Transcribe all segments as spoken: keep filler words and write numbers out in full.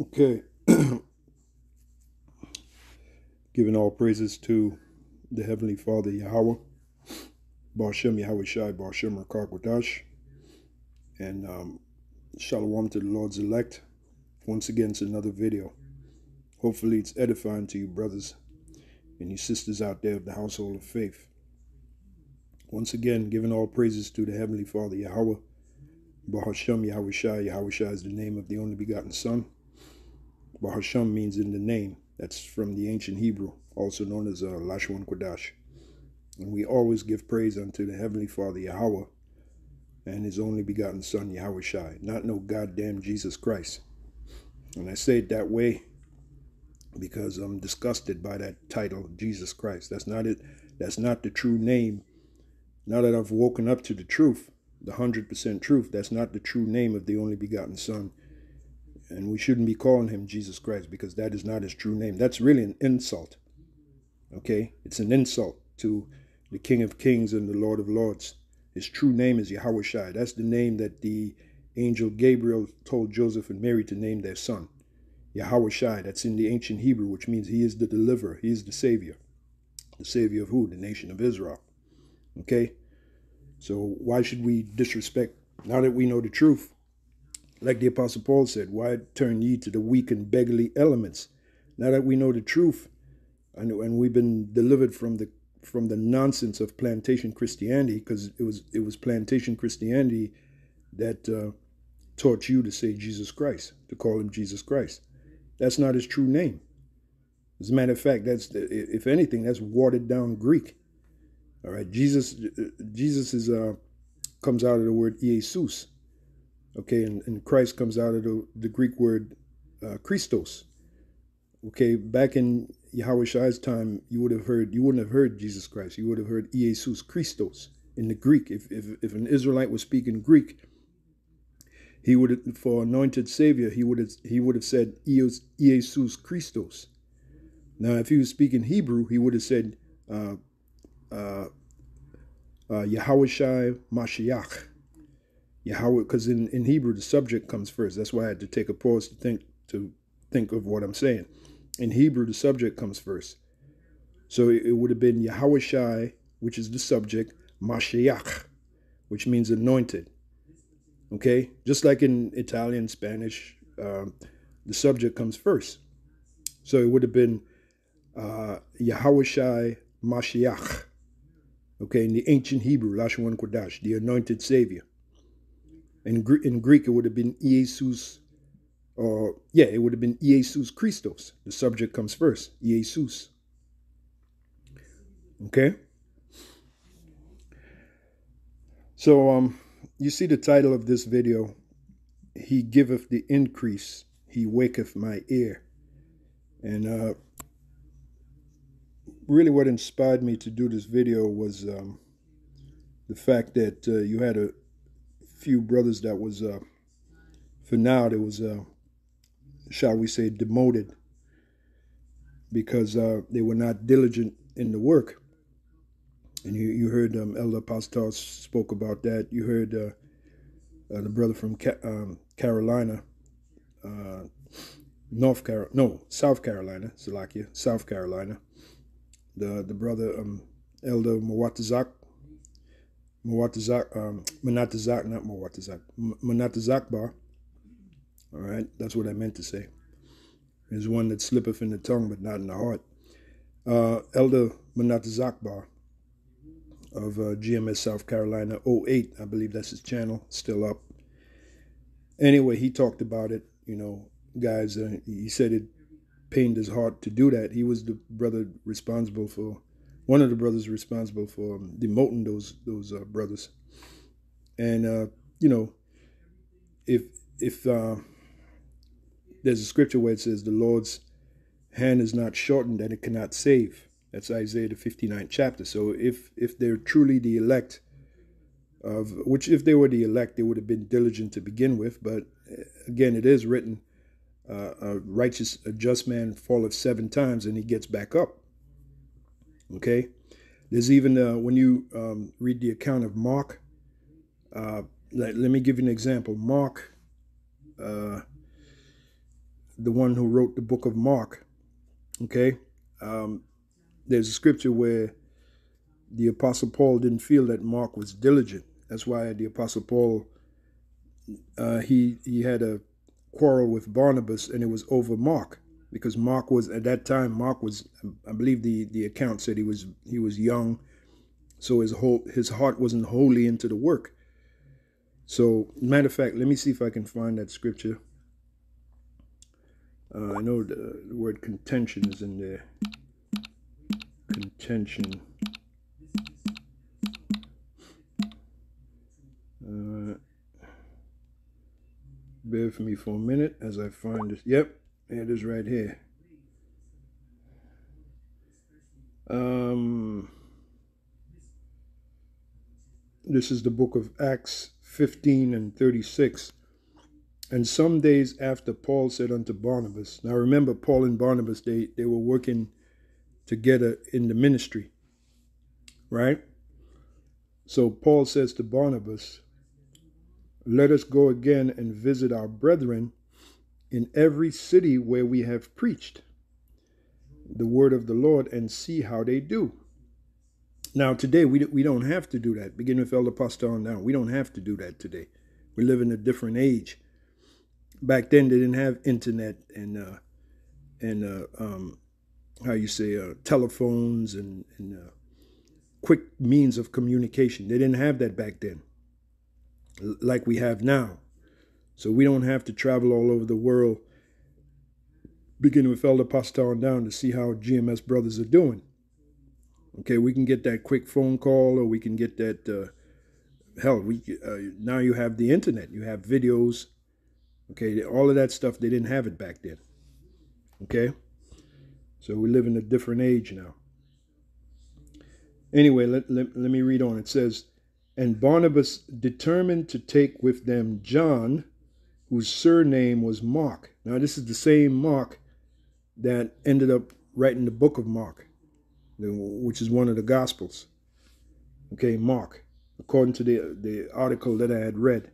Okay. Giving all praises to the Heavenly Father, Yahweh, Barshem Yahweh Shai, Barshem Rakar Kodash, and um, Shalom to the Lord's elect. Once again, it's another video. Hopefully it's edifying to you brothers and you sisters out there of the household of faith. Once again, giving all praises to the Heavenly Father, Yahweh, Barshem Yahweh Shai. Yahweh Shai is the name of the only begotten Son. Bahashem means in the name. That's from the ancient Hebrew, also known as uh, Lashon Kodash. And we always give praise unto the Heavenly Father, Yahweh, and His only begotten Son, Yahweh Shai, not no goddamn Jesus Christ. And I say it that way because I'm disgusted by that title, Jesus Christ. That's not it. That's not the true name. Now that I've woken up to the truth, the one hundred percent truth, that's not the true name of the only begotten Son. And we shouldn't be calling him Jesus Christ because that is not his true name. That's really an insult. Okay? It's an insult to the King of Kings and the Lord of Lords. His true name is Yahawashi. That's the name that the angel Gabriel told Joseph and Mary to name their son. Yahawashi. That's in the ancient Hebrew, which means he is the deliverer. He is the savior. The savior of who? The nation of Israel. Okay? So why should we disrespect, now that we know the truth? Like the Apostle Paul said, why turn ye to the weak and beggarly elements? Now that we know the truth, and, and we've been delivered from the from the nonsense of plantation Christianity, because it was it was plantation Christianity that uh, taught you to say Jesus Christ, to call him Jesus Christ. That's not his true name. As a matter of fact, that's if anything, that's watered down Greek. All right, Jesus Jesus is uh, comes out of the word Iesus. Okay, and, and Christ comes out of the, the Greek word uh, Christos. Okay, back in Yahawashai's time, you would have heard, you wouldn't have heard Jesus Christ. You would have heard Iesus Christos in the Greek. If if if an Israelite was speaking Greek, he would, for anointed Savior, he would have he would have said Iesus Christos. Now, if he was speaking Hebrew, he would have said uh, uh, uh, Yahawashai Mashiach. Yahweh, because in, in Hebrew the subject comes first. That's why I had to take a pause to think to think of what I'm saying. In Hebrew, the subject comes first. So it, it would have been Yahawashi, which is the subject, Mashiach, which means anointed. Okay? Just like in Italian, Spanish, um, the subject comes first. So it would have been uh, Yahawashi Mashiach. Okay? In the ancient Hebrew, Lashon Kodash, the anointed Savior. In, in Greek, it would have been Iesus, or yeah, it would have been Iesus Christos. The subject comes first, Iesus. Okay? So, um, you see the title of this video, He Giveth the Increase, He Waketh My Ear. And uh, really what inspired me to do this video was um, the fact that uh, you had a few brothers that was uh for now that was uh shall we say demoted because uh they were not diligent in the work. And you you heard um Elder Pastor spoke about that. You heard uh, uh the brother from Ca um Carolina, uh North Carolina, no South Carolina, Salakia, South Carolina, the the brother um Elder Mawatazak Manatazakbar, um, Manatazak, not Manatazak, Manatazakbar. All right, that's what I meant to say. There's one that slippeth in the tongue, but not in the heart. Uh, Elder Manatazakbar of uh, G M S South Carolina, oh eight, I believe that's his channel, still up. Anyway, he talked about it, you know, guys, uh, he said it pained his heart to do that. He was the brother responsible for One of the brothers responsible for um, demoting those those uh, brothers, and uh, you know, if if uh, there's a scripture where it says the Lord's hand is not shortened that it cannot save. That's Isaiah the fifty-ninth chapter. So if if they're truly the elect, of which if they were the elect, they would have been diligent to begin with. But again, it is written, uh, a righteous, a just man falleth seven times and he gets back up. Okay, there's even uh, when you um, read the account of Mark, uh, let, let me give you an example. Mark, uh, the one who wrote the book of Mark. Okay, um, there's a scripture where the Apostle Paul didn't feel that Mark was diligent. That's why the Apostle Paul, uh, he he had a quarrel with Barnabas, and it was over Mark, because Mark was, at that time, Mark was, I believe the the account said he was he was young, so his whole his heart wasn't wholly into the work. So, matter of fact, let me see if I can find that scripture. Uh, I know the, the word contention is in there. Contention. Uh, bear with me for a minute as I find this. Yep, there it is right here. Um, this is the book of Acts fifteen and thirty-six. And some days after, Paul said unto Barnabas. Now remember, Paul and Barnabas, they, they were working together in the ministry, right? So Paul says to Barnabas, let us go again and visit our brethren in every city where we have preached the word of the Lord, and see how they do. Now today, we, we don't have to do that. Beginning with Elder Pastor on down, we don't have to do that today. We live in a different age. Back then, they didn't have internet and uh, and uh, um, how you say uh, telephones and, and uh, quick means of communication. They didn't have that back then, like we have now. So we don't have to travel all over the world, beginning with Elder Pastor on down, to see how G M S brothers are doing. Okay, we can get that quick phone call, or we can get that. Uh, hell, we uh, now you have the internet. You have videos. Okay, all of that stuff, they didn't have it back then. Okay, so we live in a different age now. Anyway, let, let, let me read on. It says, and Barnabas determined to take with them John, whose surname was Mark. Now, this is the same Mark that ended up writing the book of Mark, which is one of the Gospels. Okay, Mark, according to the, the article that I had read.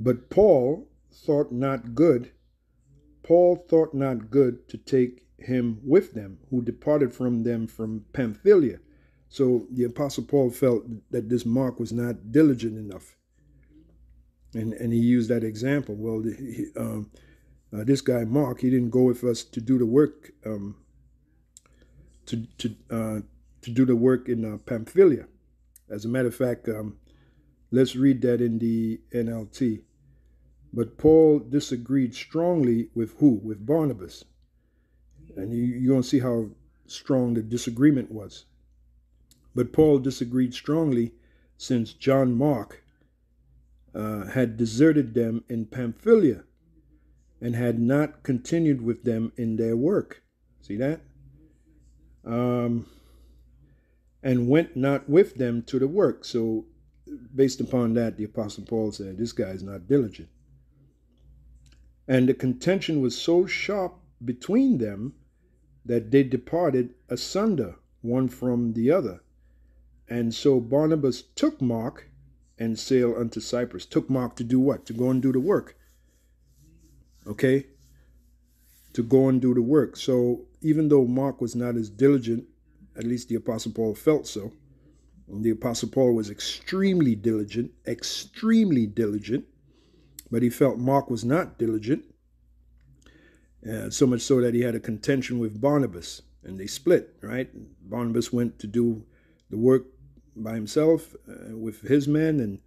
But Paul... thought not good, Paul thought not good to take him with them, who departed from them from Pamphylia. So the Apostle Paul felt that this Mark was not diligent enough, and and he used that example. Well, he, um, uh, this guy Mark, he didn't go with us to do the work, um, to to uh, to do the work in uh, Pamphylia. As a matter of fact, um, let's read that in the N L T. But Paul disagreed strongly with who? With Barnabas. And you, you're going to see how strong the disagreement was. But Paul disagreed strongly, since John Mark uh, had deserted them in Pamphylia and had not continued with them in their work. See that? Um, and went not with them to the work. So based upon that, the Apostle Paul said, this guy is not diligent. And the contention was so sharp between them that they departed asunder, one from the other. And so Barnabas took Mark and sailed unto Cyprus. Took Mark to do what? To go and do the work. Okay? To go and do the work. So even though Mark was not as diligent, at least the Apostle Paul felt so, and the Apostle Paul was extremely diligent, extremely diligent, but he felt Mark was not diligent, uh, so much so that he had a contention with Barnabas, and they split, right? Barnabas went to do the work by himself uh, with his men, and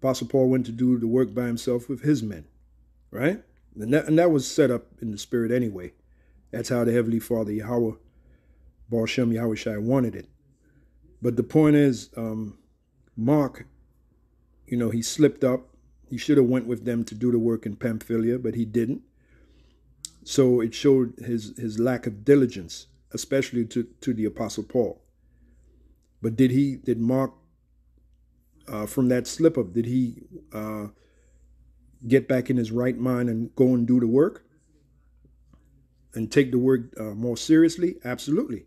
Apostle Paul went to do the work by himself with his men, right? And that, and that was set up in the spirit anyway. That's how the Heavenly Father, Yahweh, Baal Shem Yahawashi, wanted it. But the point is, um, Mark, you know, he slipped up. He should have went with them to do the work in Pamphylia, but he didn't. So it showed his, his lack of diligence, especially to, to the Apostle Paul. But did he, did Mark, uh, from that slip-up, did he uh, get back in his right mind and go and do the work? And take the work uh, more seriously? Absolutely.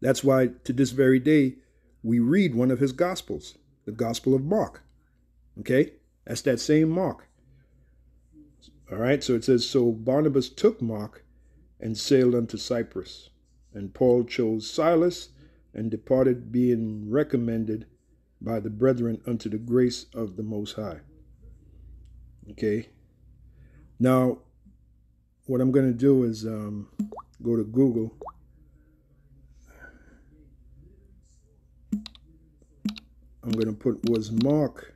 That's why to this very day, we read one of his Gospels, the Gospel of Mark. Okay? That's that same Mark. All right, so it says, so Barnabas took Mark and sailed unto Cyprus. And Paul chose Silas and departed, being recommended by the brethren unto the grace of the Most High. Okay. Now, what I'm going to do is um, go to Google. I'm going to put, was Mark,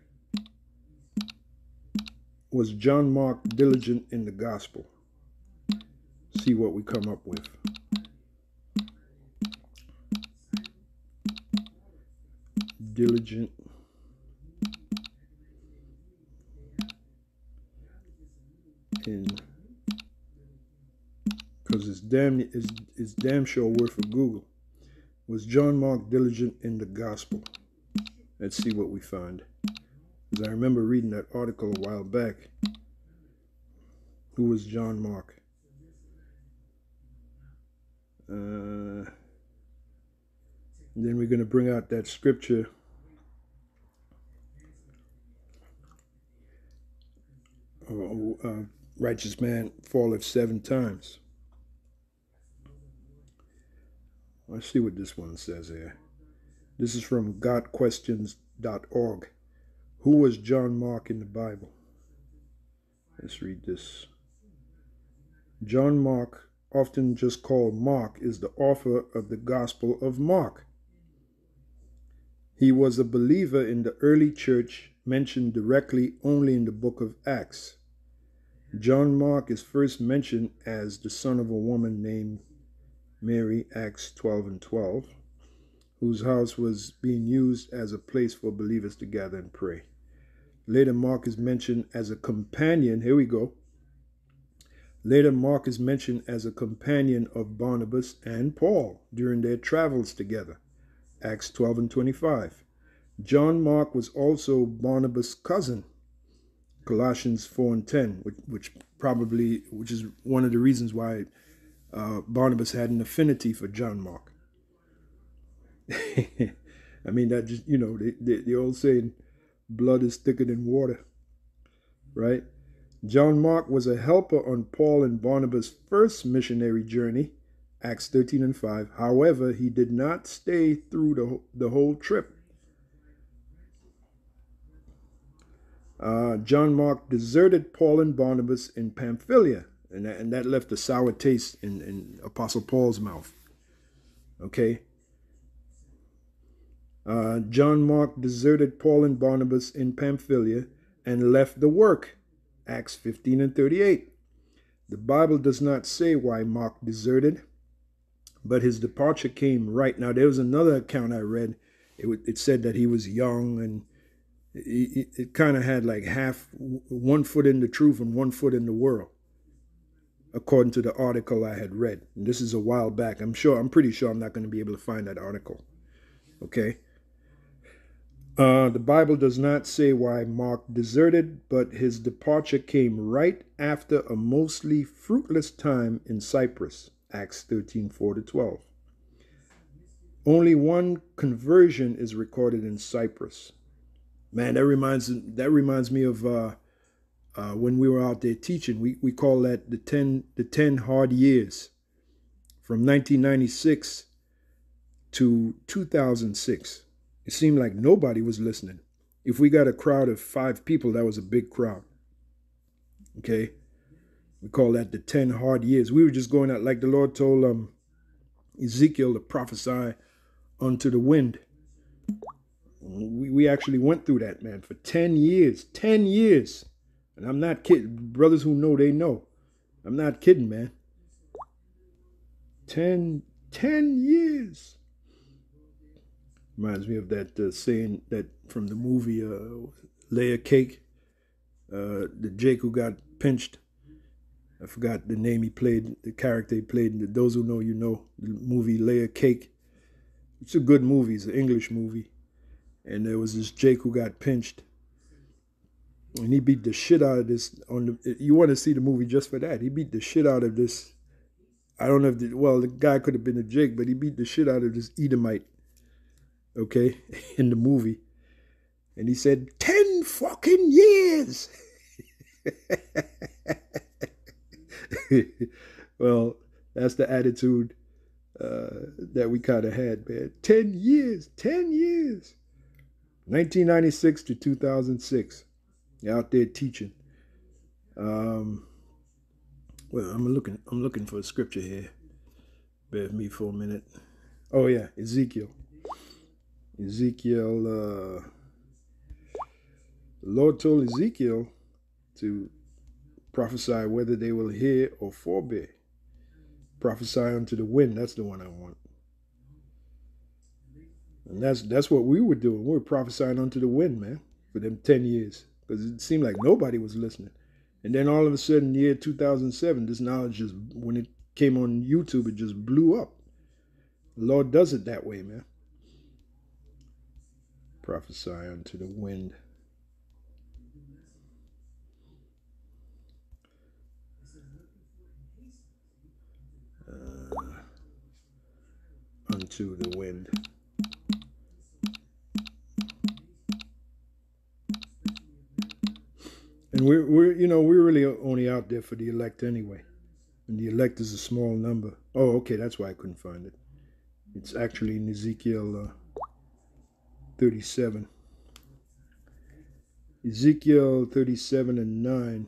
was John Mark diligent in the gospel? See what we come up with. Diligent in, because it's damn, it's, it's damn sure worth for Google. Was John Mark diligent in the gospel? Let's see what we find. Because I remember reading that article a while back. Who was John Mark? Uh, then we're going to bring out that scripture. Oh, uh, righteous man falleth seven times. Let's see what this one says here. This is from God questions dot org. Who was John Mark in the Bible? Let's read this. John Mark, often just called Mark, is the author of the Gospel of Mark. He was a believer in the early church, mentioned directly only in the book of Acts. John Mark is first mentioned as the son of a woman named Mary, Acts twelve and twelve. Whose house was being used as a place for believers to gather and pray. Later, Mark is mentioned as a companion. Here we go. Later, Mark is mentioned as a companion of Barnabas and Paul during their travels together. Acts twelve and twenty-five. John Mark was also Barnabas' cousin. Colossians four and ten, which, which probably, which is one of the reasons why uh, Barnabas had an affinity for John Mark. I mean, that just, you know, the, the, the old saying, blood is thicker than water, right? John Mark was a helper on Paul and Barnabas' first missionary journey, Acts thirteen and five. However, he did not stay through the, the whole trip. Uh, John Mark deserted Paul and Barnabas in Pamphylia, and that, and that left a sour taste in, in Apostle Paul's mouth, okay? Uh, John Mark deserted Paul and Barnabas in Pamphylia and left the work, Acts fifteen and thirty-eight. The Bible does not say why Mark deserted, but his departure came right. Now, there was another account I read. It, it said that he was young, and it, it, it kind of had like half, one foot in the truth and one foot in the world, according to the article I had read. And this is a while back. I'm sure, I'm pretty sure I'm not going to be able to find that article. Okay. Uh, the Bible does not say why Mark deserted, but his departure came right after a mostly fruitless time in Cyprus, Acts thirteen, four to twelve. Only one conversion is recorded in Cyprus. Man, that reminds that reminds me of uh, uh, when we were out there teaching. We we call that the ten the ten hard years, from nineteen ninety-six to two thousand six. It seemed like nobody was listening. If we got a crowd of five people, that was a big crowd. Okay? We call that the ten hard years. We were just going out like the Lord told um, Ezekiel to prophesy unto the wind. We, we actually went through that, man, for ten years. ten years. And I'm not kidding. Brothers who know, they know. I'm not kidding, man. ten, ten years. Reminds me of that uh, saying that from the movie uh, Layer Cake, uh, the Jake who got pinched. I forgot the name he played, the character he played. Those who know, you know, the movie Layer Cake. It's a good movie. It's an English movie. And there was this Jake who got pinched. And he beat the shit out of this. On the, you want to see the movie just for that. He beat the shit out of this. I don't know if, the, well, the guy could have been a Jake, but he beat the shit out of this Edomite. Okay, in the movie. And he said, ten fucking years. Well, that's the attitude uh, that we kind of had, man. Ten years, ten years. nineteen ninety-six to two thousand six. You're out there teaching. Um, well, I'm looking, I'm looking for a scripture here. Bear with me for a minute. Oh, yeah, Ezekiel. Ezekiel, uh, the Lord told Ezekiel to prophesy whether they will hear or forbear. Prophesy unto the wind. That's the one I want. And that's that's what we were doing. We were prophesying unto the wind, man, for them ten years. Because it seemed like nobody was listening. And then all of a sudden, year two thousand seven, this knowledge just, when it came on YouTube, it just blew up. The Lord does it that way, man. Prophesy unto the wind. Uh, unto the wind. And we're, we're, you know, we're really only out there for the elect anyway. And the elect is a small number. Oh, okay, that's why I couldn't find it. It's actually in Ezekiel uh, thirty-seven. Ezekiel thirty-seven and nine.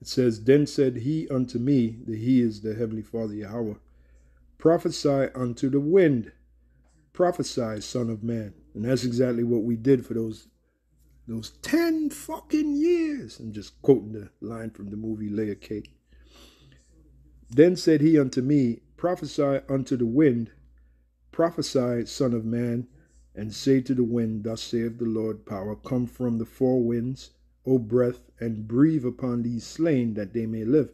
It says, Then said he unto me, that he is the Heavenly Father, Yahweh, prophesy unto the wind. Prophesy, son of man. And that's exactly what we did for those those ten fucking years. I'm just quoting the line from the movie Layer Cake. Then said he unto me, prophesy unto the wind, prophesy, son of man, and say to the wind, Thus saith the Lord, power, come from the four winds, O breath, and breathe upon these slain, that they may live.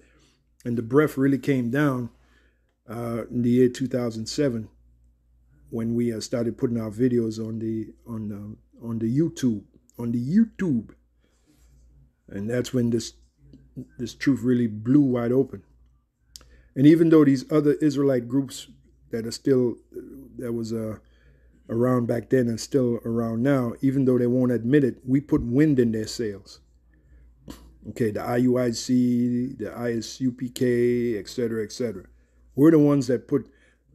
And the breath really came down uh, in the year two thousand seven. When we uh, started putting our videos on the on um, on the YouTube on the YouTube, and that's when this this truth really blew wide open. And even though these other Israelite groups that are still that was uh, around back then and still around now, even though they won't admit it, we put wind in their sails. Okay, the I U I C, the I S U P K, et cetera, et cetera. We're the ones that put.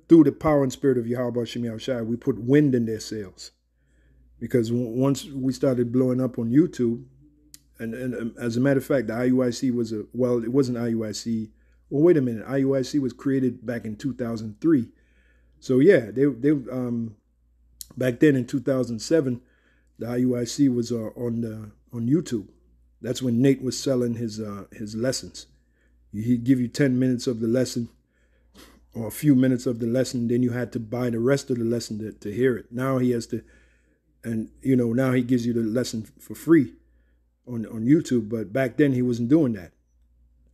Through the power and spirit of Yahawashi Shem Yahawashi, we put wind in their sails. Because once we started blowing up on YouTube, and, and um, as a matter of fact, the I U I C was a, well, it wasn't I U I C. Well, wait a minute. I U I C was created back in two thousand three. So yeah, they, they um, back then in two thousand seven, the I U I C was uh, on the, on YouTube. That's when Nate was selling his, uh, his lessons. He'd give you ten minutes of the lesson, or a few minutes of the lesson, then you had to buy the rest of the lesson to, to hear it. Now he has to, and you know, now he gives you the lesson for free on, on YouTube, but back then he wasn't doing that,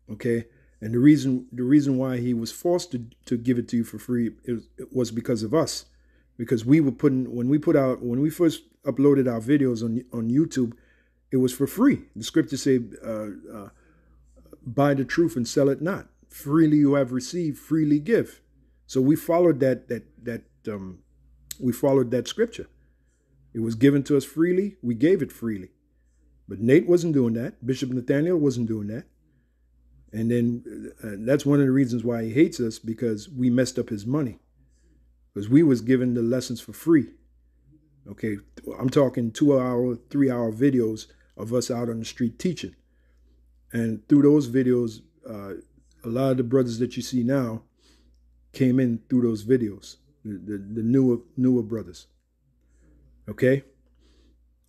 okay? And the reason the reason why he was forced to, to give it to you for free it, it was because of us, because we were putting, when we put out, when we first uploaded our videos on, on YouTube, it was for free. The scriptures say, uh, uh, buy the truth and sell it not. Freely you have received, freely give. So we followed that that that um, we followed that scripture. It was given to us freely. We gave it freely. But Nate wasn't doing that. Bishop Nathaniel wasn't doing that. And then uh, that's one of the reasons why he hates us, because we messed up his money, because we was given the lessons for free. Okay, I'm talking two hour, three hour videos of us out on the street teaching, and through those videos. Uh, A lot of the brothers that you see now came in through those videos, the, the, the newer newer brothers, okay,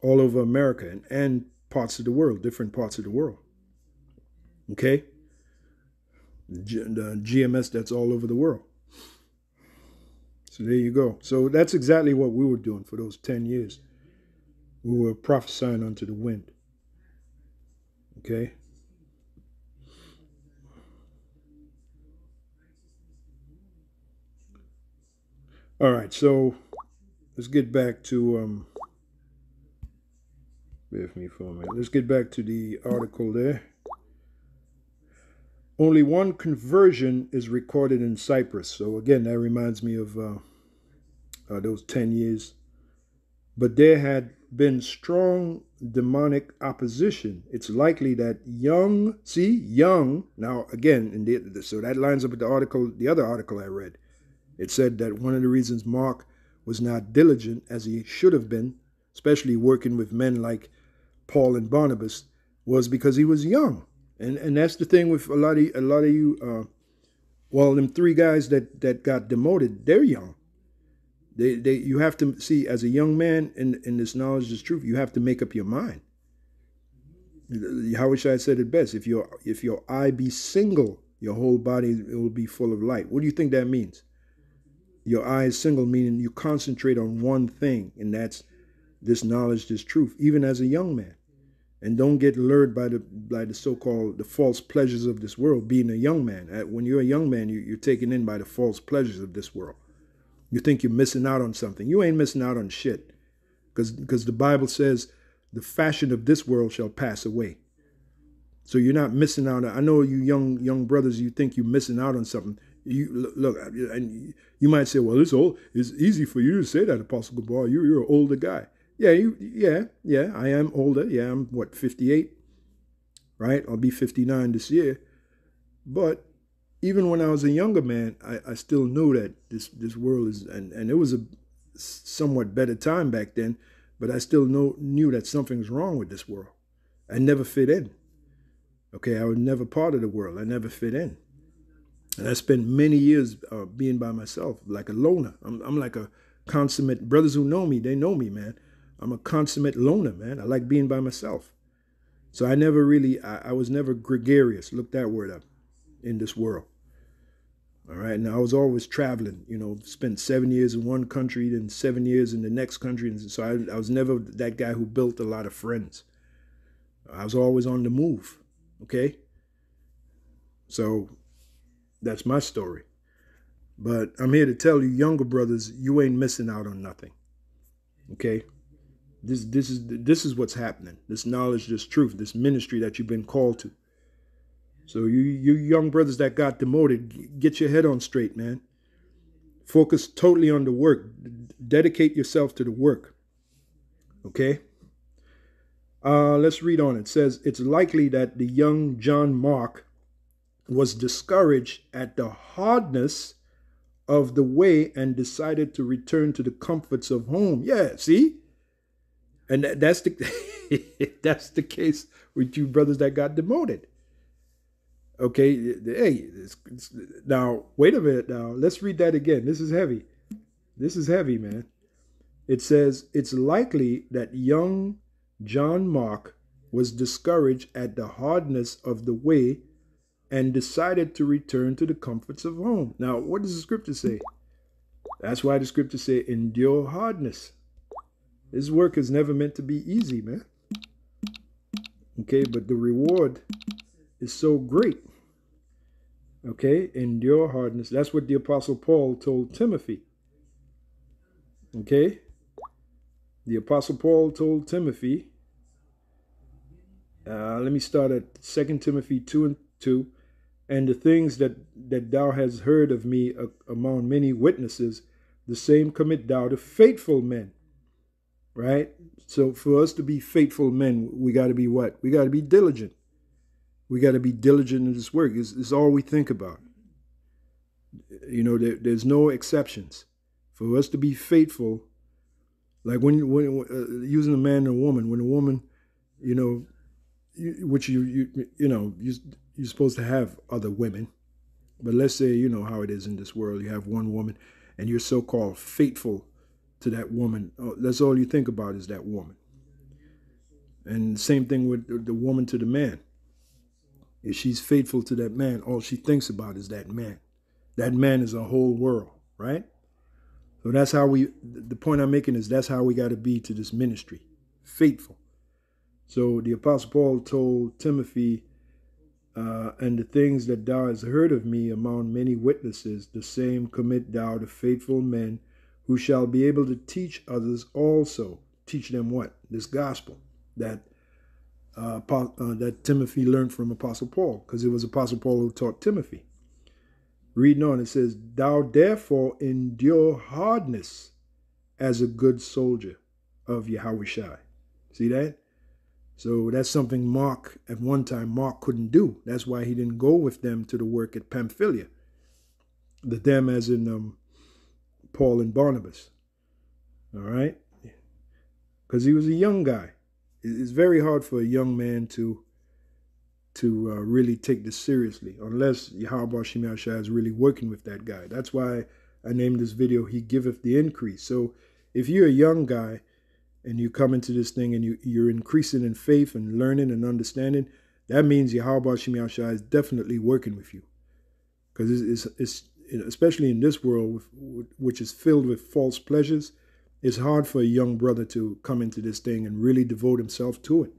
all over America and, and parts of the world, different parts of the world, okay, the, the G M S that's all over the world. So there you go. So that's exactly what we were doing for those ten years. We were prophesying unto the wind, okay. All right, so let's get back to, um, bear with me for a minute. Let's get back to the article there. Only one conversion is recorded in Cyprus. So again, that reminds me of uh, uh, those ten years. But there had been strong demonic opposition. It's likely that young, see, young, now again, in the, so that lines up with the article, the other article I read. It said that one of the reasons Mark was not diligent as he should have been, especially working with men like Paul and Barnabas, was because he was young. And and that's the thing with a lot of, a lot of you, uh, well, them three guys that, that got demoted, they're young. They, they, you have to see, as a young man in, in this knowledge is truth, you have to make up your mind. Yahawashi said it best: if your if your eye be single, your whole body it will be full of light. What do you think that means? Your eye is single, meaning you concentrate on one thing, and that's this knowledge, this truth, even as a young man. And don't get lured by the by the so-called the false pleasures of this world. Being a young man, when you're a young man, you, you're taken in by the false pleasures of this world. You think you're missing out on something. You ain't missing out on shit. Because because the Bible says the fashion of this world shall pass away. So you're not missing out on, I know you young young brothers, you think you're missing out on something. You look, and you might say, well, it's old, it's easy for you to say that, Apostle Gabor. You you're an older guy. Yeah, you yeah, yeah, I am older. Yeah, I'm what, fifty-eight? Right? I'll be fifty-nine this year. But even when I was a younger man, I, I still knew that this, this world is, and, and it was a somewhat better time back then, but I still know, knew that something's wrong with this world. I never fit in. Okay, I was never part of the world. I never fit in. And I spent many years uh, being by myself, like a loner. I'm, I'm like a consummate, brothers who know me, they know me, man. I'm a consummate loner, man. I like being by myself. So I never really, I, I was never gregarious. Look that word up. In this world. All right. And I was always traveling, you know, spent seven years in one country, then seven years in the next country. And so I, I was never that guy who built a lot of friends. I was always on the move. Okay. So that's my story. But I'm here to tell you, younger brothers, you ain't missing out on nothing. Okay. This, this is, this is what's happening. This knowledge, this truth, this ministry that you've been called to. So you, you young brothers that got demoted, get your head on straight, man. Focus totally on the work. Dedicate yourself to the work. Okay? Uh, let's read on. It says, it's likely that the young John Mark was discouraged at the hardness of the way and decided to return to the comforts of home. Yeah, see? And that, that's the that's the case with you brothers that got demoted. Okay, hey, it's, it's, now, wait a minute now. Let's read that again. This is heavy. This is heavy, man. It says, it's likely that young John Mark was discouraged at the hardness of the way and decided to return to the comforts of home. Now, what does the scripture say? That's why the scripture say, endure hardness. This work is never meant to be easy, man. Okay, but the reward is so great. Okay, endure hardness. That's what the Apostle Paul told Timothy. Okay, the Apostle Paul told Timothy. Uh, let me start at Second Timothy two and two. And the things that, that thou hast heard of me uh, among many witnesses, the same commit thou to faithful men. Right? So for us to be faithful men, we got to be what? We got to be diligent. We got to be diligent in this work. It's, it's all we think about. You know, there, there's no exceptions. For us to be faithful, like when, when uh, using a man and a woman, when a woman, you know, you, which you, you, you know, you, you're supposed to have other women. But let's say, you know how it is in this world. You have one woman and you're so-called faithful to that woman. Oh, that's all you think about is that woman. And same thing with the woman to the man. If she's faithful to that man, all she thinks about is that man. That man is a whole world, right? So that's how we, the point I'm making is that's how we got to be to this ministry, faithful. So the Apostle Paul told Timothy, uh, and the things that thou hast heard of me among many witnesses, the same commit thou to faithful men who shall be able to teach others also. Teach them what? This gospel that Uh, uh, that Timothy learned from Apostle Paul, because it was Apostle Paul who taught Timothy. Reading on, it says, thou therefore endure hardness as a good soldier of Yahawashi. See that? So that's something Mark, at one time, Mark couldn't do. That's why he didn't go with them to the work at Pamphylia. The them as in um, Paul and Barnabas. All right? Because he was a young guy. It's very hard for a young man to to uh, really take this seriously, unless Yahawashi is really working with that guy. That's why I named this video, He Giveth the Increase. So if you're a young guy, and you come into this thing and you, you're increasing in faith and learning and understanding, that means Yahawashi is definitely working with you. Because it's, it's, it's, especially in this world, with, which is filled with false pleasures, it's hard for a young brother to come into this thing and really devote himself to it.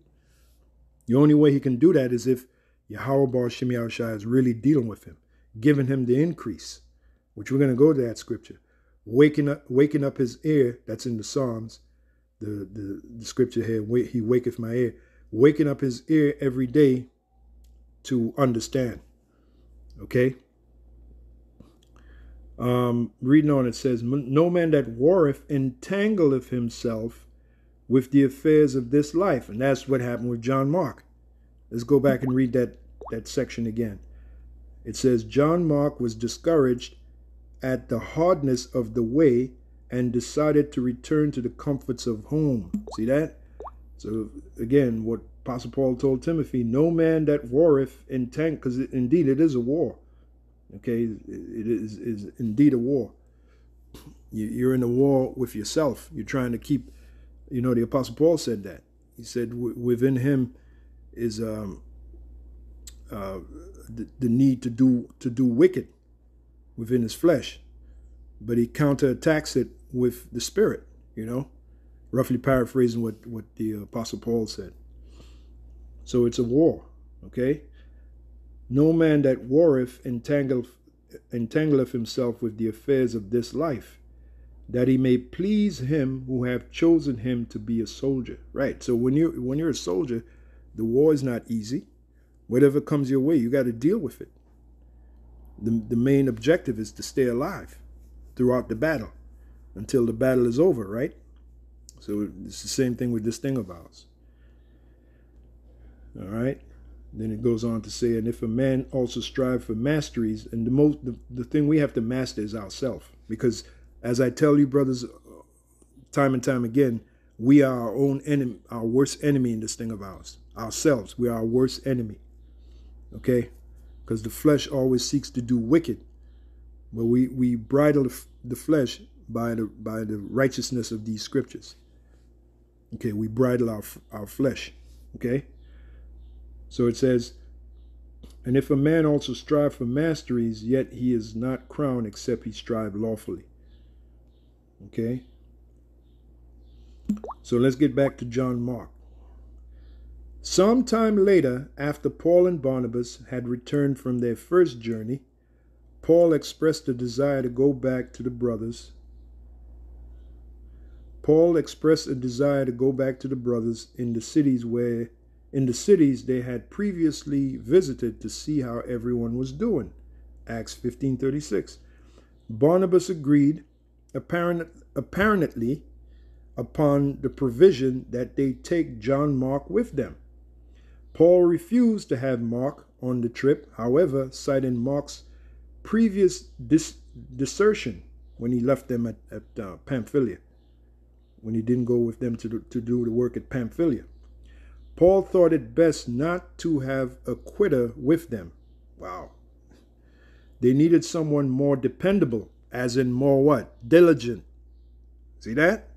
The only way he can do that is if Yahawashi is really dealing with him, giving him the increase, which we're going to go to that scripture. Waking up, waking up his ear, that's in the Psalms, The, the, the scripture here, he waketh my ear, waking up his ear every day to understand. Okay? Um, reading on, it says, no man that warreth entangleth himself with the affairs of this life. And that's what happened with John Mark. Let's go back and read that, that section again. It says, John Mark was discouraged at the hardness of the way and decided to return to the comforts of home. See that? So again, what Apostle Paul told Timothy, no man that warreth entangleth, because indeed it is a war. Okay, it is, is indeed a war. You're in a war with yourself. You're trying to keep, you know, the Apostle Paul said that. He said within him is um, uh, the, the need to do, to do wicked within his flesh. But he counterattacks it with the Spirit, you know, roughly paraphrasing what, what the Apostle Paul said. So it's a war, okay? No man that warreth entangleth, entangleth himself with the affairs of this life, that he may please him who have chosen him to be a soldier. Right, so when you're, when you're a soldier, the war is not easy. Whatever comes your way, you got to deal with it. The, the main objective is to stay alive throughout the battle, until the battle is over, right? So it's the same thing with this thing of ours. All right? Then it goes on to say, and if a man also strive for masteries, and the most, the, the thing we have to master is ourselves, because as I tell you, brothers, time and time again, we are our own enemy, our worst enemy in this thing of ours. Ourselves, we are our worst enemy. Okay? Because the flesh always seeks to do wicked. But we, we bridle the flesh by the, by the righteousness of these scriptures. Okay, we bridle our, our flesh. Okay? So it says, and if a man also strive for masteries, yet he is not crowned except he strive lawfully. Okay? So let's get back to John Mark. Sometime later, after Paul and Barnabas had returned from their first journey, Paul expressed a desire to go back to the brothers. Paul expressed a desire to go back to the brothers in the cities where, in the cities they had previously visited, to see how everyone was doing. Acts fifteen thirty-six. Barnabas agreed, apparent, apparently, upon the provision that they take John Mark with them. Paul refused to have Mark on the trip, however, citing Mark's previous dis desertion when he left them at, at uh, Pamphylia, when he didn't go with them to do, to do the work at Pamphylia. Paul thought it best not to have a quitter with them. Wow. They needed someone more dependable, as in more what? Diligent. See that?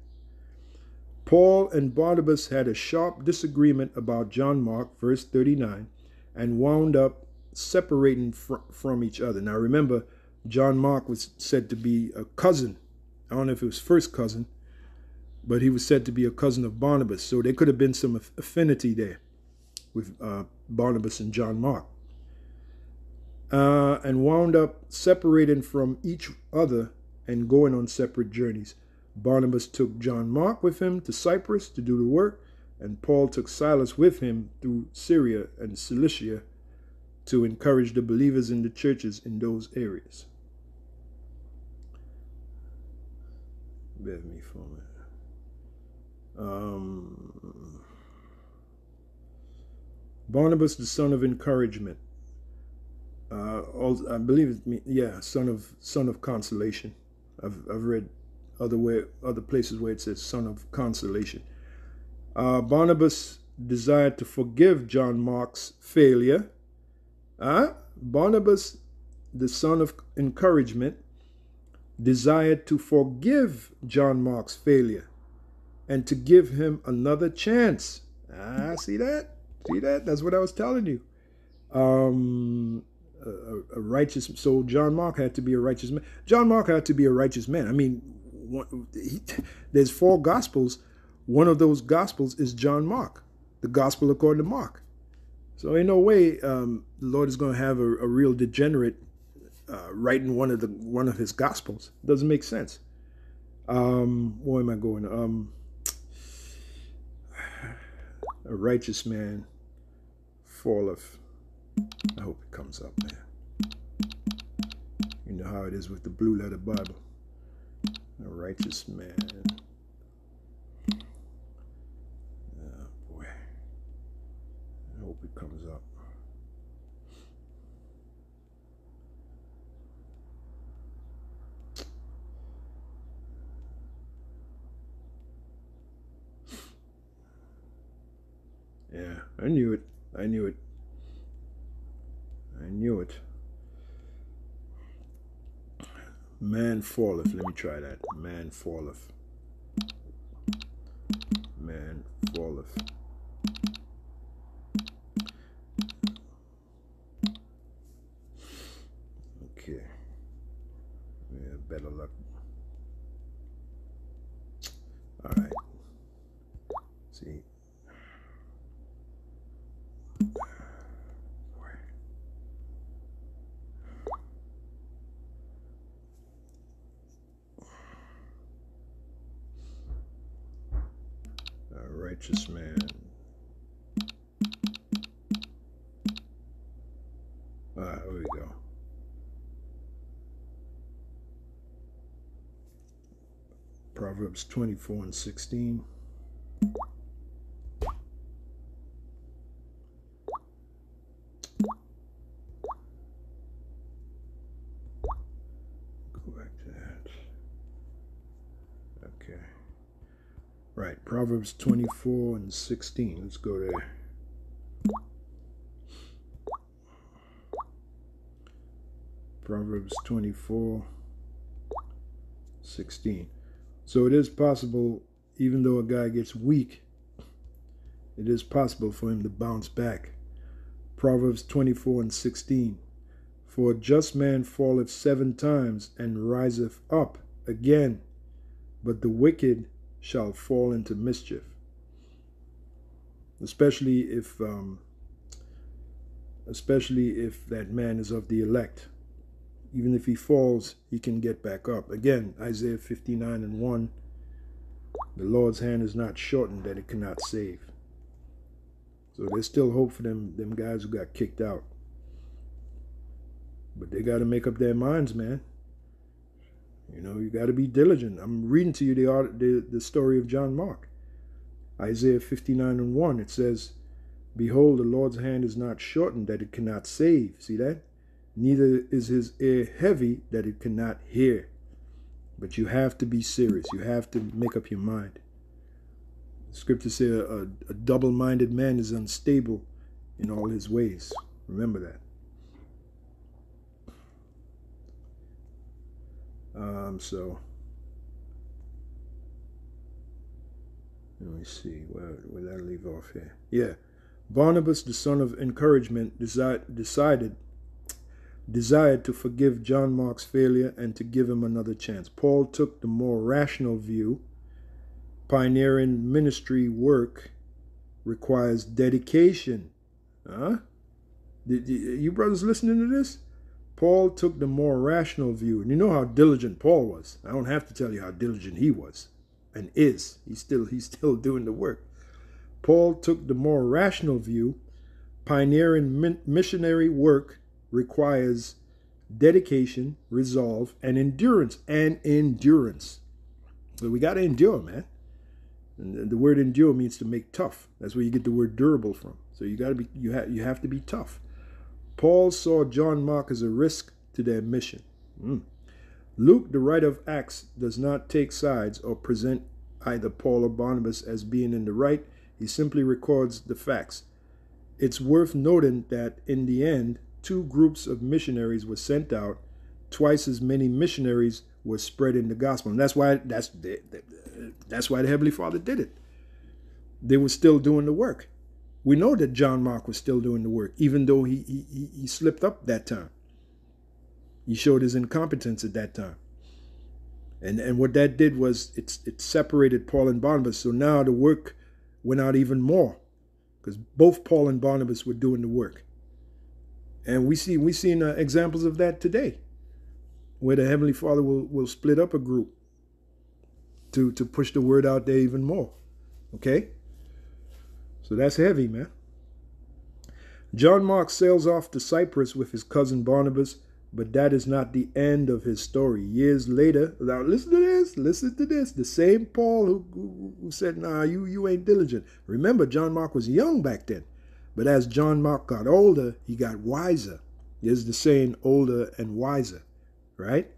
Paul and Barnabas had a sharp disagreement about John Mark, verse thirty-nine, and wound up separating fr from each other. Now remember, John Mark was said to be a cousin. I don't know if it was first cousin, but he was said to be a cousin of Barnabas. So there could have been some affinity there with uh, Barnabas and John Mark. Uh, and wound up separating from each other and going on separate journeys. Barnabas took John Mark with him to Cyprus to do the work, and Paul took Silas with him through Syria and Cilicia to encourage the believers in the churches in those areas. Bear with me for a minute. Um, Barnabas, the son of encouragement. Uh, I believe it's me, yeah, son of son of consolation. I've I've read other way other places where it says son of consolation. Uh, Barnabas desired to forgive John Mark's failure. Uh, Barnabas, the son of encouragement, desired to forgive John Mark's failure and to give him another chance. Ah, see that? See that? That's what I was telling you. Um. A, a righteous, so John Mark had to be a righteous man. John Mark had to be a righteous man. I mean, one, he, there's four gospels. One of those gospels is John Mark, the gospel according to Mark. So in no way um, the Lord is going to have a, a real degenerate uh, writing one of the one of his gospels. Doesn't make sense. Um, where am I going? Um, a righteous man falleth. I hope it comes up, man. You know how it is with the blue letter Bible. A righteous man. Oh, boy. I hope it comes up. Yeah, I knew it. I knew it. I knew it. Man falleth. Let me try that. Man falleth. Man falleth. Okay. Yeah, better luck. All right. See. Righteous man. Ah, here we go. Proverbs twenty-four and sixteen. Proverbs twenty-four and sixteen. Let's go there. Proverbs twenty-four, sixteen. So it is possible, even though a guy gets weak, it is possible for him to bounce back. Proverbs twenty-four and sixteen. For a just man falleth seven times and riseth up again, but the wicked shall fall into mischief. Especially if um, especially if that man is of the elect. Even if he falls, he can get back up. Again, Isaiah fifty-nine and one, the Lord's hand is not shortened that it cannot save. So there's still hope for them, them guys who got kicked out. But they got to make up their minds, man. You know, you got to be diligent. I'm reading to you the, the, the story of John Mark. Isaiah fifty-nine and one, it says, behold, the Lord's hand is not shortened that it cannot save. See that? Neither is his ear heavy that it cannot hear. But you have to be serious. You have to make up your mind. The scriptures say a, a, a double-minded man is unstable in all his ways. Remember that. Um, so, let me see, where will I leave off here? Yeah, Barnabas, the son of encouragement, desired, decided, desired to forgive John Mark's failure and to give him another chance. Paul took the more rational view. Pioneering ministry work requires dedication. Huh? Did, did, you brothers listening to this? Paul took the more rational view. And you know how diligent Paul was. I don't have to tell you how diligent he was and is. He's still, he's still doing the work. Paul took the more rational view. Pioneering missionary work requires dedication, resolve, and endurance. And endurance. So we got to endure, man. And the word endure means to make tough. That's where you get the word durable from. So you got to be, you have, you have to be tough. Paul saw John Mark as a risk to their mission. Mm. Luke, the writer of Acts, does not take sides or present either Paul or Barnabas as being in the right. He simply records the facts. It's worth noting that in the end, two groups of missionaries were sent out. Twice as many missionaries were spreading the gospel, and that's why that's that's why the Heavenly Father did it. They were still doing the work. We know that John Mark was still doing the work, even though he he he slipped up that time. He showed his incompetence at that time, and and what that did was it's it separated Paul and Barnabas. So now the work went out even more, because both Paul and Barnabas were doing the work, and we see we seen uh, examples of that today, where the Heavenly Father will, will split up a group to, to push the word out there even more. Okay? So that's heavy, man. John Mark sails off to Cyprus with his cousin Barnabas, but that is not the end of his story. Years later, now listen to this, listen to this. The same Paul who, who, who said, nah, you, you ain't diligent. Remember, John Mark was young back then. But as John Mark got older, he got wiser. There's the saying, older and wiser. Right?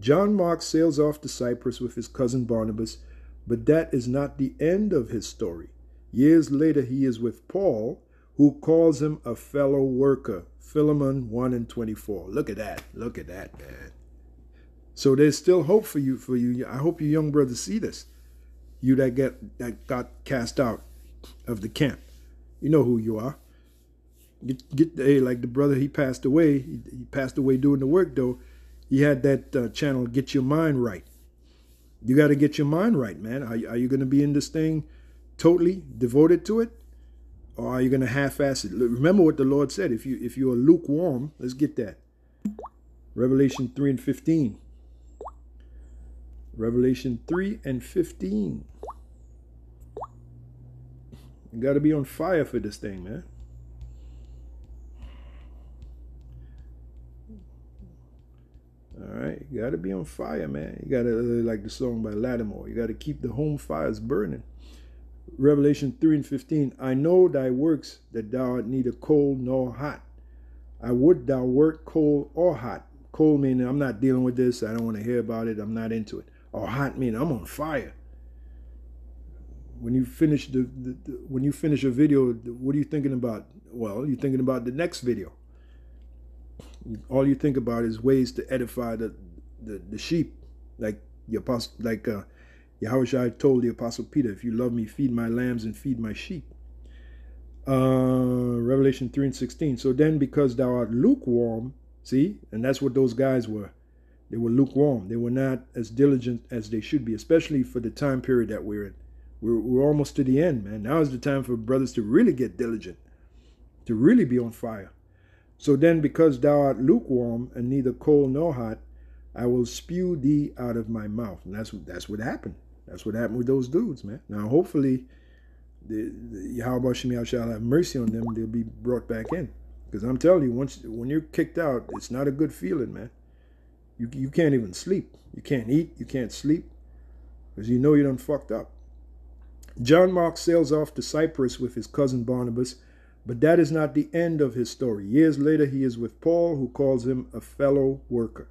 John Mark sails off to Cyprus with his cousin Barnabas, but that is not the end of his story. Years later, he is with Paul, who calls him a fellow worker. Philemon one and twenty-four. Look at that. Look at that, man. So there's still hope for you. For you, I hope your young brothers see this. You that get that got cast out of the camp. You know who you are. Get, get hey, like the brother, he passed away. He, he passed away doing the work, though. He had that uh, channel, Get Your Mind Right. You got to get your mind right, man. Are, are you going to be in this thing totally devoted to it? Or are you going to half-ass it? Remember what the Lord said. If, you, if you're lukewarm, let's get that. Revelation three and fifteen. Revelation three and fifteen. You got to be on fire for this thing, man. All right, you got to be on fire, man. You got to, like the song by Lattimore, you got to keep the home fires burning. Revelation three and fifteen, I know thy works, that thou art neither cold nor hot. I would thou wert cold or hot. Cold meaning I'm not dealing with this. I don't want to hear about it. I'm not into it. Or hot meaning I'm on fire. When you finish the, the, the when you finish a video, what are you thinking about? Well, you're thinking about the next video. All you think about is ways to edify the, the, the sheep. Like the apostle, like uh, Yahawashi told the Apostle Peter, if you love me, feed my lambs and feed my sheep. Uh, Revelation three and sixteen. So then because thou art lukewarm, see, and that's what those guys were. They were lukewarm. They were not as diligent as they should be, especially for the time period that we're in. We're, we're almost to the end, man. Now is the time for brothers to really get diligent, to really be on fire. So then, because thou art lukewarm and neither cold nor hot, I will spew thee out of my mouth. And that's, that's what happened. That's what happened with those dudes, man. Now, hopefully, the, the Yahawashi shall have mercy on them. They'll be brought back in. Because I'm telling you, once when you're kicked out, it's not a good feeling, man. You, you can't even sleep. You can't eat. You can't sleep. Because you know you done fucked up. John Mark sails off to Cyprus with his cousin Barnabas, but that is not the end of his story. Years later, he is with Paul, who calls him a fellow worker.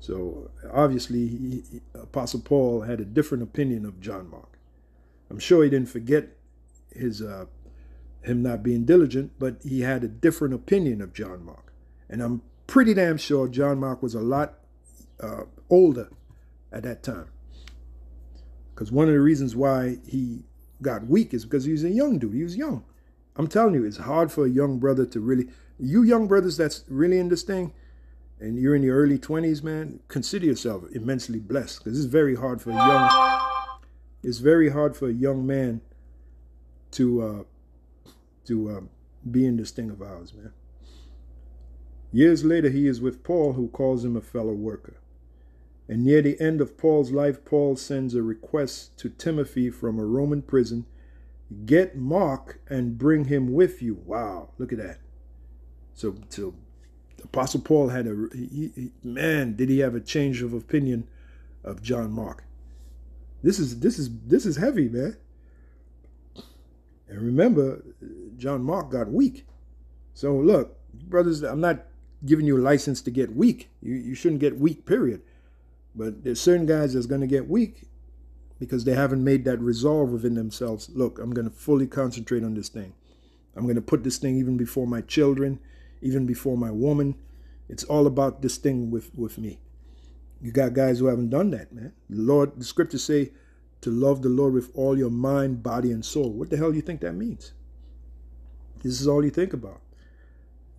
So, obviously, he, he, Apostle Paul had a different opinion of John Mark. I'm sure he didn't forget his uh, him not being diligent, but he had a different opinion of John Mark. And I'm pretty damn sure John Mark was a lot uh, older at that time. Because one of the reasons why he got weak is because he was a young dude. He was young. I'm telling you, it's hard for a young brother to really, you young brothers that's really in this thing, and you're in your early twenties, man, consider yourself immensely blessed, because it's very hard for a young, it's very hard for a young man to, uh, to uh, be in this thing of ours, man. Years later, he is with Paul, who calls him a fellow worker. And near the end of Paul's life, Paul sends a request to Timothy from a Roman prison. Get Mark and bring him with you. Wow, look at that. So, so Apostle Paul had a, he, he, man, did he have a change of opinion of John Mark. This is this is this is heavy, man. And remember, John Mark got weak. So look, brothers, I'm not giving you a license to get weak. You you shouldn't get weak, period. But there's certain guys that's going to get weak because they haven't made that resolve within themselves. Look, I'm going to fully concentrate on this thing. I'm going to put this thing even before my children, even before my woman. It's all about this thing with, with me. You got guys who haven't done that, man. The Lord, the scriptures say to love the Lord with all your mind, body, and soul. What the hell do you think that means? This is all you think about.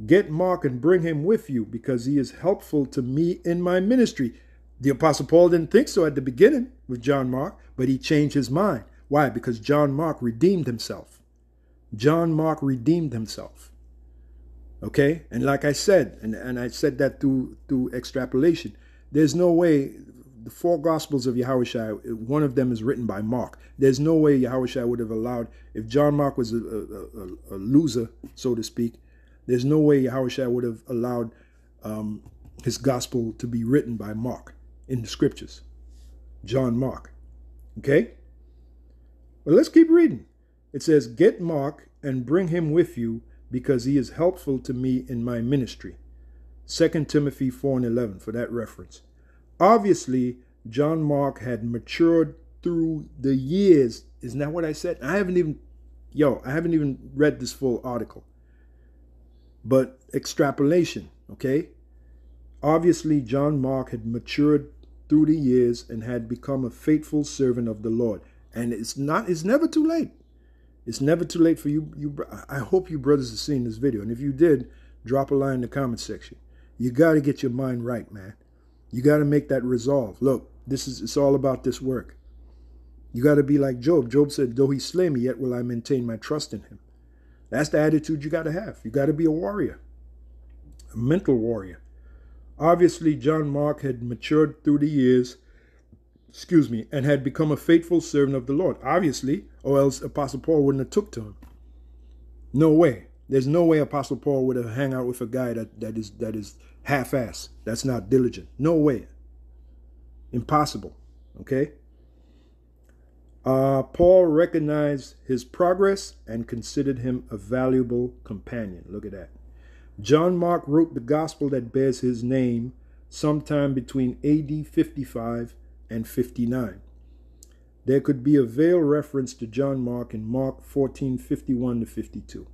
Get Mark and bring him with you because he is helpful to me in my ministry. The Apostle Paul didn't think so at the beginning with John Mark, but he changed his mind. Why? Because John Mark redeemed himself. John Mark redeemed himself. Okay? And like I said, and, and I said that through, through extrapolation, there's no way the four Gospels of Yahawashi, one of them is written by Mark. There's no way Yahawashi would have allowed, if John Mark was a, a, a, a loser, so to speak, there's no way Yahawashi would have allowed um, his Gospel to be written by Mark. In the scriptures, John Mark. Okay? But let's keep reading. It says, get Mark and bring him with you because he is helpful to me in my ministry. Second Timothy four and eleven for that reference. Obviously, John Mark had matured through the years. Isn't that what I said? I haven't even, yo, I haven't even read this full article. But extrapolation, okay? Obviously, John Mark had matured through the years and had become a faithful servant of the Lord. And it's not, it's never too late. It's never too late for you. you I hope you brothers have seen this video. And if you did, drop a line in the comment section. You got to get your mind right, man. You got to make that resolve. Look, this is, it's all about this work. You got to be like Job. Job said, though he slay me, yet will I maintain my trust in him. That's the attitude you got to have. You got to be a warrior, a mental warrior. Obviously, John Mark had matured through the years, excuse me, and had become a faithful servant of the Lord. Obviously, or else Apostle Paul wouldn't have took to him. No way. There's no way Apostle Paul would have hung out with a guy that, that is that is half-assed. That's not diligent. No way. Impossible. Okay? Uh, Paul recognized his progress and considered him a valuable companion. Look at that. John Mark wrote the gospel that bears his name sometime between A D fifty-five and fifty-nine. There could be a veiled reference to John Mark in Mark fourteen, fifty-one to fifty-two.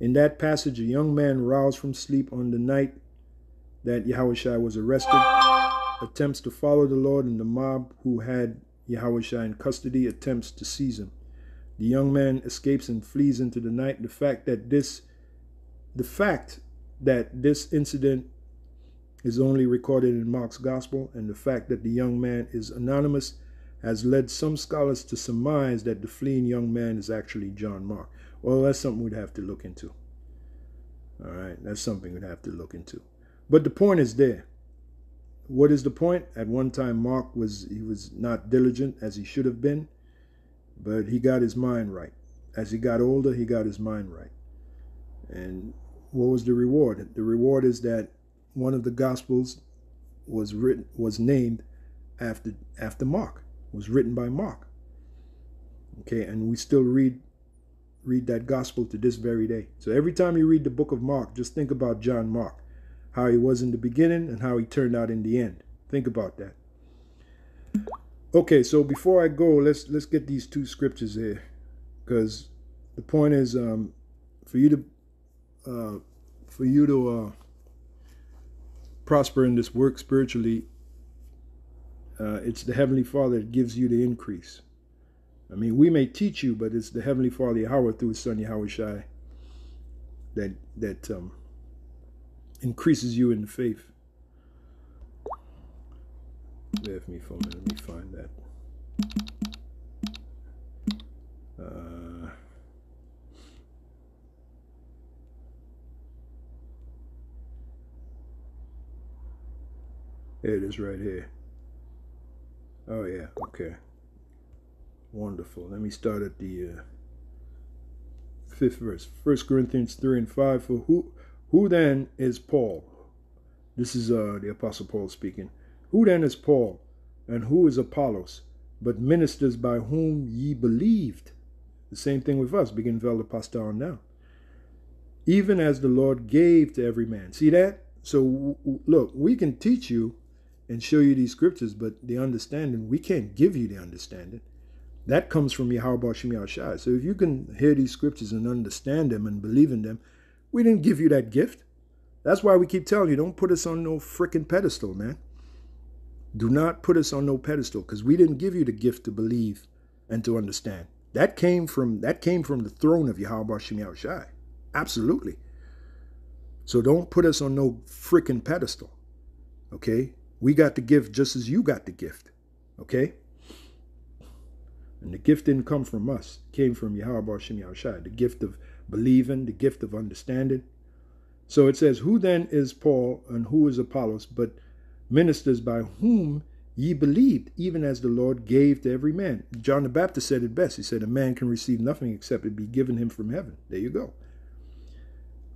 In that passage, a young man roused from sleep on the night that Yahawashi was arrested, attempts to follow the Lord, and the mob who had Yahawashi in custody attempts to seize him. The young man escapes and flees into the night. The fact that this The fact that this incident is only recorded in Mark's Gospel and the fact that the young man is anonymous has led some scholars to surmise that the fleeing young man is actually John Mark. Well, that's something we'd have to look into. All right, that's something we'd have to look into. But the point is there. What is the point? At one time, Mark was he was not diligent as he should have been, but he got his mind right. As he got older, he got his mind right. And what was the reward? The reward is that one of the Gospels was written, was named after after Mark, was written by Mark. Okay, and we still read read that Gospel to this very day. So every time you read the book of Mark, just think about John Mark, how he was in the beginning and how he turned out in the end. Think about that. Okay, so before I go, let's let's get these two scriptures here, because the point is um, for you to. Uh, for you to uh, prosper in this work spiritually, uh, it's the Heavenly Father that gives you the increase. I mean, we may teach you, but it's the Heavenly Father Yahweh through His Son Yahawashi that that um, increases you in the faith. Bear with me for a minute. Let me find that. Uh, It is right here. Oh yeah, okay. Wonderful. Let me start at the uh, fifth verse. First Corinthians three and five. For who who then is Paul? This is uh, the Apostle Paul speaking. Who then is Paul, and who is Apollos, but ministers by whom ye believed. The same thing with us, beginning with Elder Pastor on now. Even as the Lord gave to every man. See that? So look, we can teach you and show you these scriptures, but the understanding, we can't give you the understanding. That comes from Yahweh Shem Yahawashi. So if you can hear these scriptures and understand them and believe in them, we didn't give you that gift. That's why we keep telling you, don't put us on no freaking pedestal, man. Do not put us on no pedestal, because we didn't give you the gift to believe and to understand. That came from, that came from the throne of Yahweh Shem Yahawashi. Absolutely. So don't put us on no freaking pedestal, okay? We got the gift just as you got the gift, okay? And the gift didn't come from us. It came from Yahweh Shem Yahawashi, the gift of believing, the gift of understanding. So it says, who then is Paul and who is Apollos, but ministers by whom ye believed, even as the Lord gave to every man? John the Baptist said it best. He said, a man can receive nothing except it be given him from heaven. There you go.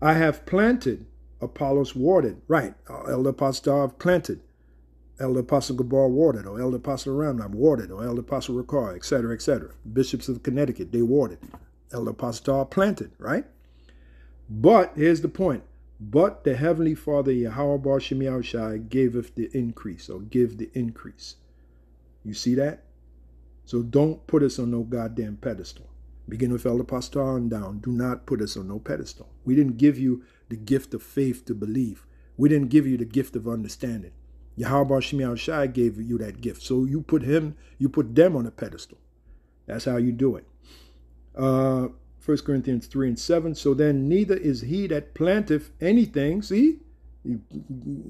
I have planted, Apollos watered. Right, Elder Apostle I've planted. Elder Apostle Gabor watered, or Elder Apostle Ramnab watered, or Elder Apostle Rakar, et cetera, et cetera. Bishops of Connecticut, they watered. Elder Apostle planted, right? But, here's the point. But the Heavenly Father, Yahweh Shem Yahawashi, giveth the increase, or give the increase. You see that? So don't put us on no goddamn pedestal. Begin with Elder Pastor and down. Do not put us on no pedestal. We didn't give you the gift of faith to believe. We didn't give you the gift of understanding. Yahweh Shem Yahawashi gave you that gift. So you put him, you put them on a pedestal. That's how you do it. Uh, First Corinthians three and seven. So then neither is he that planteth anything. See? You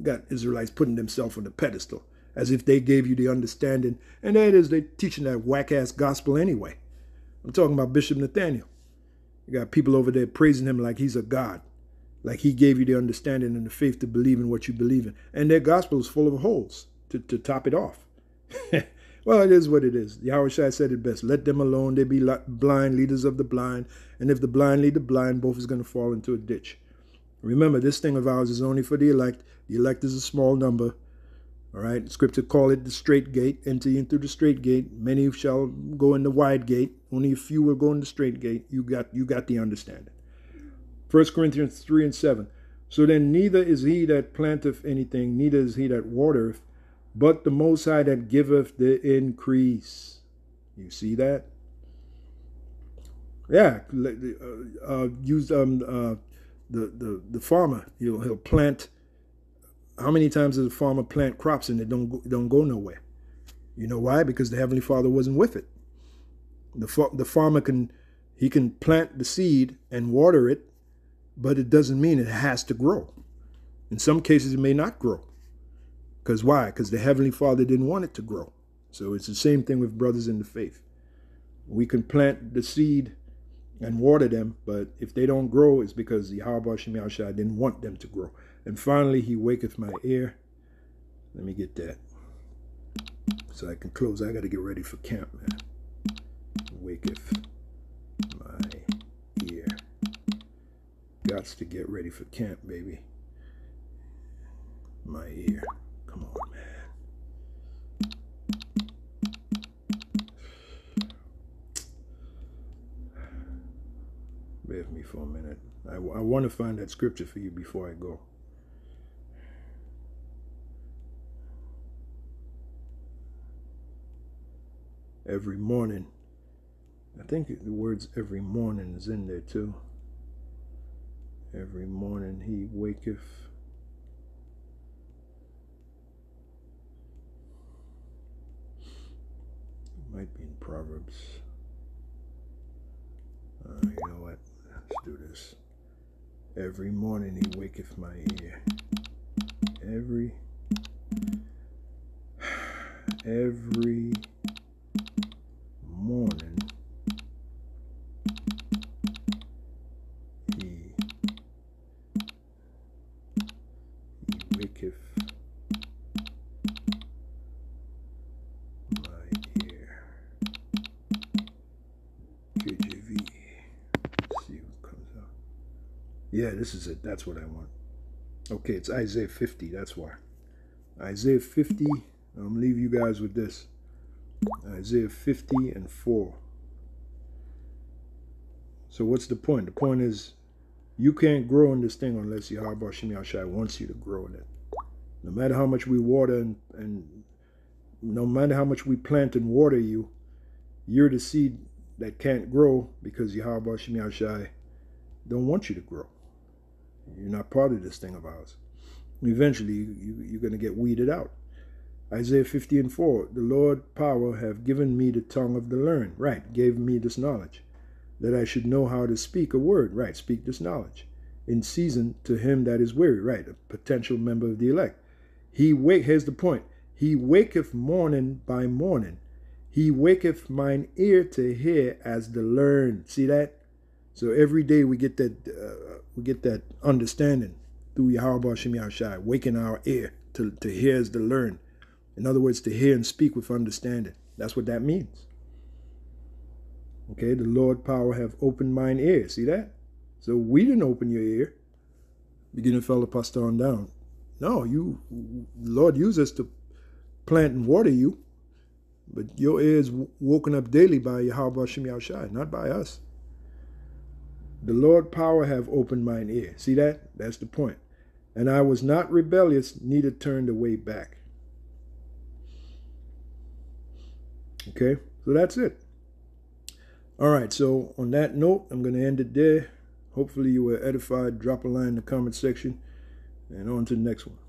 got Israelites putting themselves on the pedestal as if they gave you the understanding. And there it is, they're teaching that whack-ass gospel anyway. I'm talking about Bishop Nathaniel. You got people over there praising him like he's a god. Like he gave you the understanding and the faith to believe in what you believe in. And their gospel is full of holes to, to top it off. Well, it is what it is. Yahawashi said it best. Let them alone. They be blind, leaders of the blind. And if the blind lead the blind, both is going to fall into a ditch. Remember, this thing of ours is only for the elect. The elect is a small number. All right, scripture call it the straight gate. Enter in through the straight gate. Many shall go in the wide gate. Only a few will go in the straight gate. You got, you got the understanding. First Corinthians three and seven. So then neither is he that planteth anything, neither is he that watereth, but the Most High that giveth the increase. You see that? Yeah, uh, uh, use um, uh, the, the, the farmer. He'll, he'll plant. How many times does a farmer plant crops and it don't go, don't go nowhere? You know why? Because the Heavenly Father wasn't with it. The the farmer can he can plant the seed and water it, but it doesn't mean it has to grow. In some cases, it may not grow. Because why? Because the Heavenly Father didn't want it to grow. So it's the same thing with brothers in the faith. We can plant the seed and water them, but if they don't grow, it's because Yahweh Shem Yahawashi didn't want them to grow. And finally, he waketh my ear. Let me get that so I can close. I got to get ready for camp, man. Waketh my ear. Gots to get ready for camp, baby. My ear. Come on, man. Bear with me for a minute. I, I want to find that scripture for you before I go. Every morning. I think the words every morning is in there too. Every morning he waketh. It might be in Proverbs. Uh, you know what? Let's do this. Every morning he waketh my ear. Every. Every. Morning he, he waketh my ear. K J V. Let's see what comes out. Yeah, this is it. That's what I want. Okay, it's Isaiah fifty. That's why. Isaiah fifty. I'm going to leave you guys with this. Isaiah fifty and four. So what's the point? The point is, you can't grow in this thing unless Yahawashi Yahshai wants you to grow in it. No matter how much we water and, and no matter how much we plant and water you, you're the seed that can't grow because Yahawashi Yahshai don't want you to grow. You're not part of this thing of ours. Eventually, you, you're going to get weeded out. Isaiah fifty and four, the Lord power have given me the tongue of the learned. Right, gave me this knowledge, that I should know how to speak a word. Right, speak this knowledge. In season to him that is weary. Right, a potential member of the elect. He wake, here's the point. He waketh morning by morning. He waketh mine ear to hear as the learned. See that? So every day we get that uh, we get that understanding through Yahweh Shem Yahshai, waking our ear to, to hear as to learn. In other words, to hear and speak with understanding. That's what that means. Okay, the Lord power have opened mine ear. See that? So we didn't open your ear. Beginning fellow pastor on down. No, you the Lord used us to plant and water you, but your ear is woken up daily by Yahweh Shem Yahshai, not by us. The Lord power have opened mine ear. See that? That's the point. And I was not rebellious, neither turned away back. Okay, so that's it. All right, so on that note, I'm going to end it there. Hopefully you were edified. Drop a line in the comment section. And on to the next one.